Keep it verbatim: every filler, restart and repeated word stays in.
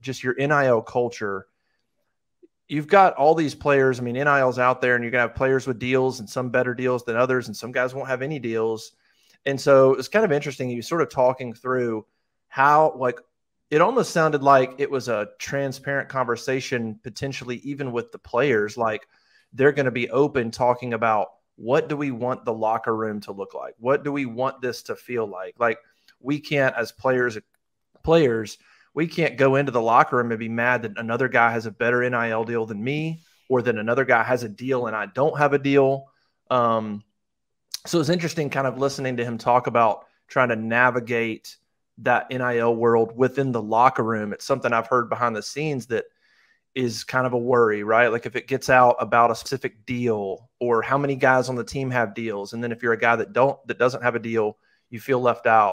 just your N I L culture, you've got all these players. I mean, N I L's out there, and you're going to have players with deals and some better deals than others, and some guys won't have any deals. And so it's kind of interesting. You sort of talking through how, like, it almost sounded like it was a transparent conversation, potentially even with the players. Like, they're going to be open talking about, what do we want the locker room to look like? What do we want this to feel like? Like, we can't, as players, players, we can't go into the locker room and be mad that another guy has a better N I L deal than me, or that another guy has a deal and I don't have a deal. Um, so it's interesting kind of listening to him talk about trying to navigate that N I L world within the locker room. It's something I've heard behind the scenes that is kind of a worry, right? Like, if it gets out about a specific deal, or how many guys on the team have deals, and then if you're a guy that don't, that doesn't have a deal, you feel left out.